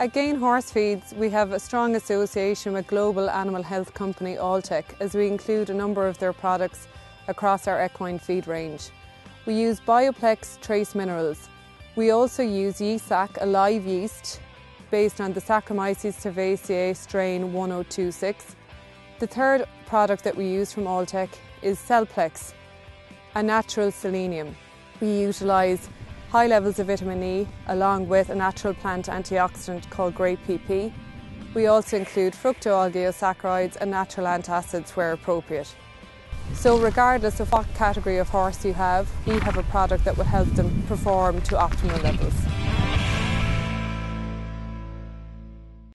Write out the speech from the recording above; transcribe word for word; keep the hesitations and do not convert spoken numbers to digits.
At Gain Horse Feeds, we have a strong association with global animal health company Alltech, as we include a number of their products across our equine feed range. We use Bioplex trace minerals. We also use Yea-Sac, a live yeast, based on the Saccharomyces cerevisiae strain one oh two six. The third product that we use from Alltech is Sel-Plex, a natural selenium. We utilise high levels of vitamin E along with a natural plant antioxidant called Grape P P. We also include fructooligosaccharides and natural antacids where appropriate. So regardless of what category of horse you have, we have a product that will help them perform to optimal levels.